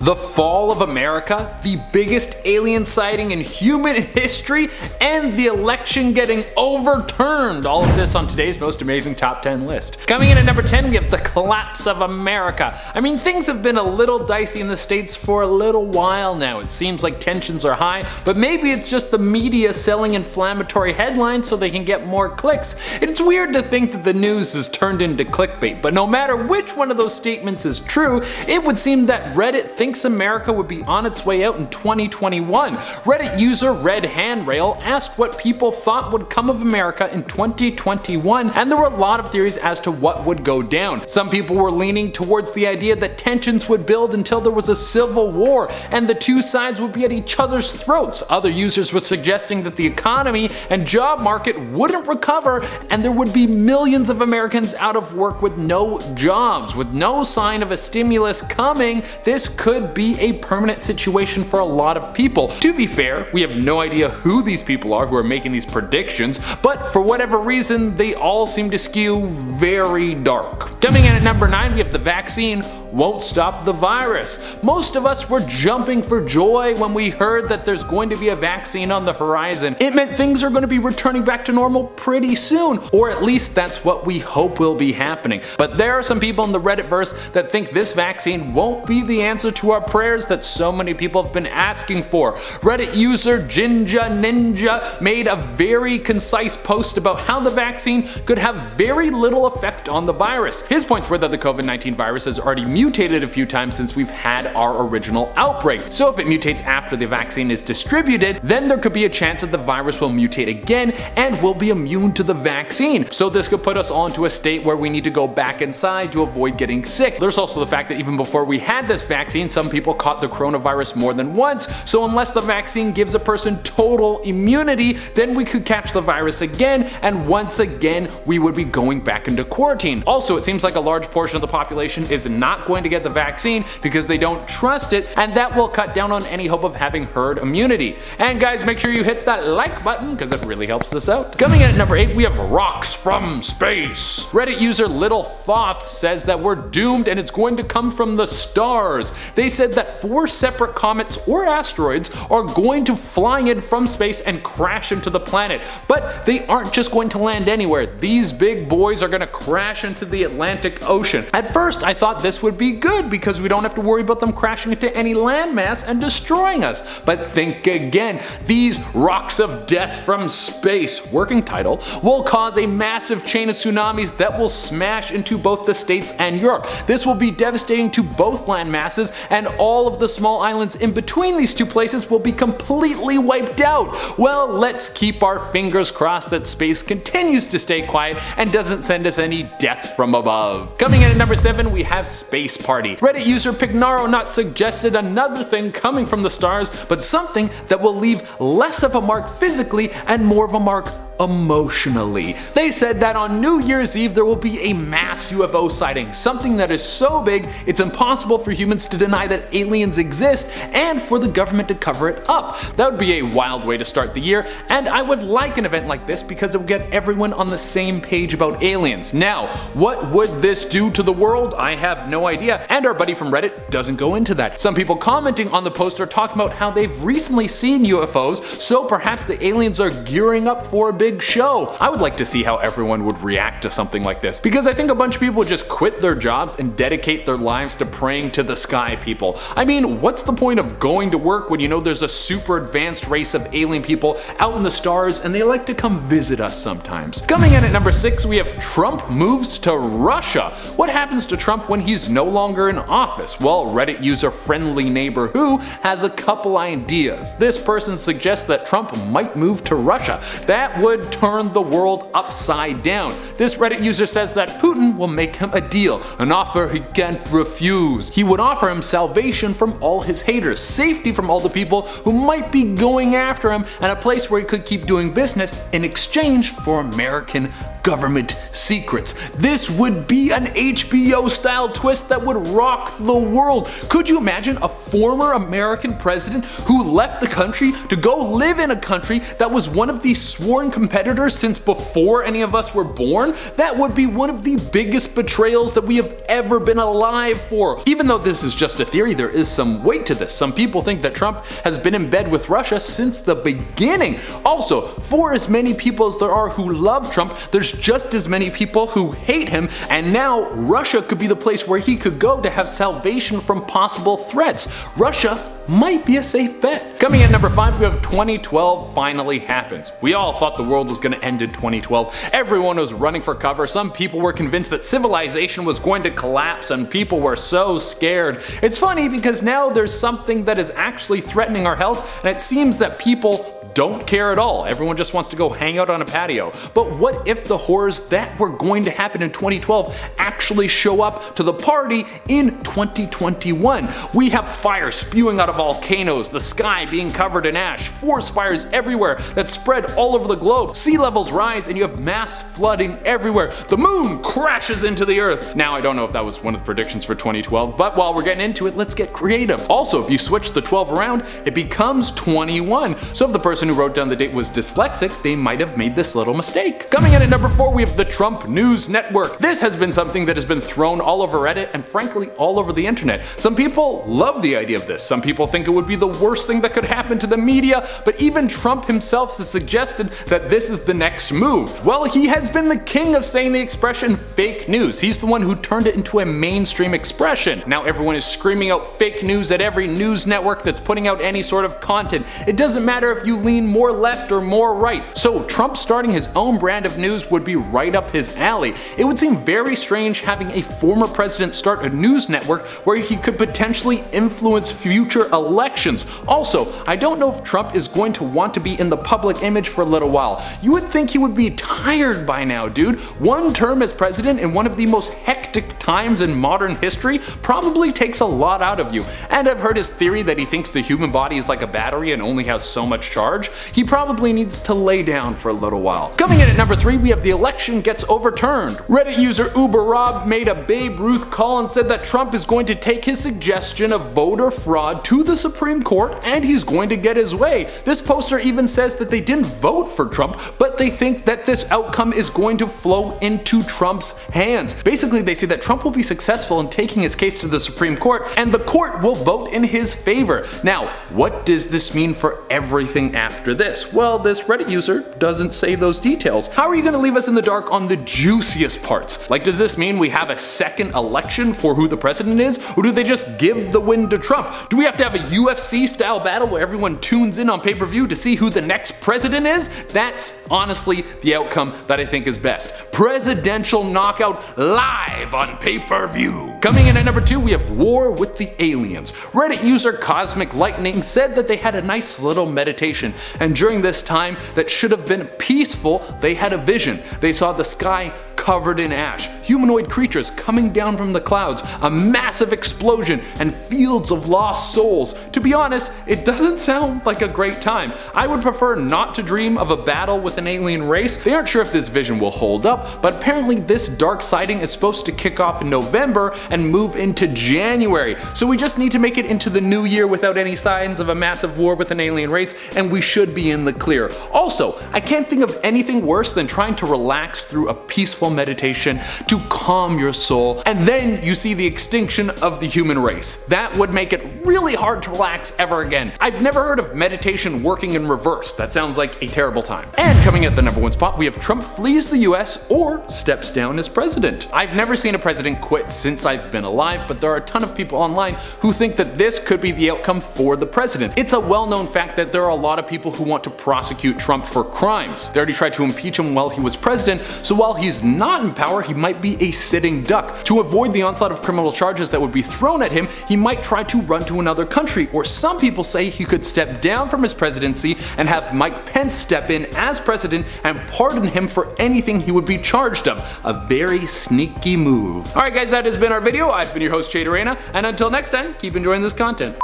The fall of America, the biggest alien sighting in human history, and the election getting overturned. All of this on today's most amazing top 10 list. Coming in at number 10, we have the collapse of America. I mean, things have been a little dicey in the States for a little while now. It seems like tensions are high, but maybe it's just the media selling inflammatory headlines so they can get more clicks. It's weird to think that the news is turned into clickbait, but no matter which one of those statements is true, it would seem that Reddit thinks America would be on its way out in 2021. Reddit user Red Handrail asked what people thought would come of America in 2021, and there were a lot of theories as to what would go down. Some people were leaning towards the idea that tensions would build until there was a civil war and the two sides would be at each other's throats. Other users were suggesting that the economy and job market wouldn't recover and there would be millions of Americans out of work with no jobs. With no sign of a stimulus coming, this could be a permanent situation for a lot of people. To be fair, we have no idea who these people are who are making these predictions, but for whatever reason, they all seem to skew very dark. Coming in at number 9, we have the vaccine won't stop the virus. Most of us were jumping for joy when we heard that there's going to be a vaccine on the horizon. It meant things are going to be returning back to normal pretty soon, or at least that's what we hope will be happening. But there are some people in the Redditverse that think this vaccine won't be the answer to our prayers that so many people have been asking for. Reddit user Jinja Ninja made a very concise post about how the vaccine could have very little effect on the virus. His points were that the COVID-19 virus has already mutated a few times since we've had our original outbreak. So if it mutates after the vaccine is distributed, then there could be a chance that the virus will mutate again and we'll be immune to the vaccine. So this could put us all into a state where we need to go back inside to avoid getting sick. There's also the fact that even before we had this vaccine, some people caught the coronavirus more than once. So unless the vaccine gives a person total immunity, then we could catch the virus again, and once again, we would be going back into quarantine. Also, it seems like a large portion of the population is not going to get the vaccine because they don't trust it, and that will cut down on any hope of having herd immunity. And guys, make sure you hit that like button because it really helps this out. Coming in at number 8, we have rocks from space. Reddit user Little Thoth says that we're doomed and it's going to come from the stars. They said that 4 separate comets or asteroids are going to fly in from space and crash into the planet, but they aren't just going to land anywhere. These big boys are going to crash into the Atlantic Ocean. At first, I thought this would be good because we don't have to worry about them crashing into any landmass and destroying us. But think again, these rocks of death from space, working title, will cause a massive chain of tsunamis that will smash into both the States and Europe. This will be devastating to both landmasses, and all of the small islands in between these two places will be completely wiped out. Well, let's keep our fingers crossed that space continues to stay quiet and doesn't send us any death from above. Coming in at number 7, we have Space Party. Reddit user Pignaro not suggested another thing coming from the stars, but something that will leave less of a mark physically and more of a mark emotionally. They said that on New Year's Eve there will be a mass UFO sighting, something that is so big it's impossible for humans to deny that aliens exist and for the government to cover it up. That would be a wild way to start the year, and I would like an event like this because it would get everyone on the same page about aliens. Now, what would this do to the world? I have no idea, and our buddy from Reddit doesn't go into that. Some people commenting on the post are talking about how they've recently seen UFOs, so perhaps the aliens are gearing up for a big show. I would like to see how everyone would react to something like this, because I think a bunch of people would just quit their jobs and dedicate their lives to praying to the sky people. I mean, what's the point of going to work when you know there's a super advanced race of alien people out in the stars and they like to come visit us sometimes? Coming in at number 6, we have Trump moves to Russia. What happens to Trump when he's no longer in office? Well, Reddit user Friendly Neighbor Who has a couple ideas. This person suggests that Trump might move to Russia. That would turn the world upside down. This Reddit user says that Putin will make him a deal, an offer he can't refuse. He would offer him salvation from all his haters, safety from all the people who might be going after him, and a place where he could keep doing business in exchange for American government secrets. This would be an HBO-style twist that would rock the world. Could you imagine a former American president who left the country to go live in a country that was one of the sworn competitors since before any of us were born? That would be one of the biggest betrayals that we have ever been alive for. Even though this is just a theory, there is some weight to this. Some people think that Trump has been in bed with Russia since the beginning. Also, for as many people as there are who love Trump, there's just as many people who hate him, and now Russia could be the place where he could go to have salvation from possible threats. Russia might be a safe bet. Coming at number 5, we have 2012 finally happens. We all thought the world was gonna end in 2012. Everyone was running for cover. Some people were convinced that civilization was going to collapse and people were so scared. It's funny because now there's something that is actually threatening our health, and it seems that people don't care at all. Everyone just wants to go hang out on a patio. But what if the horrors that were going to happen in 2012 actually show up to the party in 2021? We have fire spewing out of volcanoes, the sky being covered in ash, forest fires everywhere that spread all over the globe, sea levels rise, and you have mass flooding everywhere. The moon crashes into the earth. Now, I don't know if that was one of the predictions for 2012, but while we're getting into it, let's get creative. Also, if you switch the 12 around, it becomes 21. So if the person who wrote down the date was dyslexic, they might have made this little mistake. Coming in at number 4, we have the Trump News Network. This has been something that has been thrown all over Reddit and frankly all over the internet. Some people love the idea of this. Some people think it would be the worst thing that could happen to the media, but even Trump himself has suggested that this is the next move. Well, he has been the king of saying the expression fake news. He's the one who turned it into a mainstream expression. Now everyone is screaming out fake news at every news network that's putting out any sort of content. It doesn't matter if you lean more left or more right. So Trump starting his own brand of news would be right up his alley. It would seem very strange having a former president start a news network where he could potentially influence future elections. Also, I don't know if Trump is going to want to be in the public image for a little while. You would think he would be tired by now, dude. One term as president in one of the most hectic times in modern history probably takes a lot out of you. And I've heard his theory that he thinks the human body is like a battery and only has so much charge. He probably needs to lay down for a little while. Coming in at number 3, we have the election gets overturned. Reddit user Uber Rob made a Babe Ruth call and said that Trump is going to take his suggestion of voter fraud to the Supreme Court and he's going to get his way. This poster even says that they didn't vote for Trump, but they think that this outcome is going to flow into Trump's hands. Basically, they say that Trump will be successful in taking his case to the Supreme Court and the court will vote in his favor. Now, what does this mean for everything after this? Well, this Reddit user doesn't say those details. How are you gonna leave us in the dark on the juiciest parts? Like, does this mean we have a second election for who the president is, or do they just give the win to Trump? Do we have to have a UFC style battle where everyone tunes in on pay-per-view to see who the next president is? That's honestly the outcome that I think is best. Presidential knockout live on pay-per-view. Coming in at number 2, we have war with the aliens. Reddit user Cosmic Lightning said that they had a nice little meditation, and during this time that should have been peaceful, they had a vision. They saw the sky covered in ash, humanoid creatures coming down from the clouds, a massive explosion, and fields of lost souls. To be honest, it doesn't sound like a great time. I would prefer not to dream of a battle with an alien race. They aren't sure if this vision will hold up, but apparently this dark sighting is supposed to kick off in November and move into January. So we just need to make it into the new year without any signs of a massive war with an alien race, and we should be in the clear. Also, I can't think of anything worse than trying to relax through a peaceful meditation to calm your soul, and then you see the extinction of the human race. That would make it really hard to relax ever again. I've never heard of meditation working in reverse. That sounds like a terrible time. And coming at the number 1 spot, we have Trump flees the US or steps down as president. I've never seen a president quit since I've been alive, but there are a ton of people online who think that this could be the outcome for the president. It's a well-known fact that there are a lot of people who want to prosecute Trump for crimes. They already tried to impeach him while he was president, so while he's not in power, he might be a sitting duck. To avoid the onslaught of criminal charges that would be thrown at him, he might try to run to another country, or some people say he could step down from his presidency and have Mike Pence step in as president and pardon him for anything he would be charged of. A very sneaky move. Alright guys, that has been our video. I've been your host, Che Durena, and until next time, keep enjoying this content.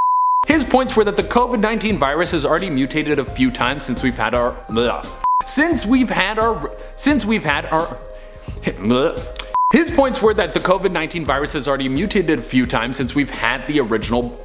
His points were that the COVID-19 virus has already mutated a few times since we've had our His points were that the COVID-19 virus has already mutated a few times since we've had the original.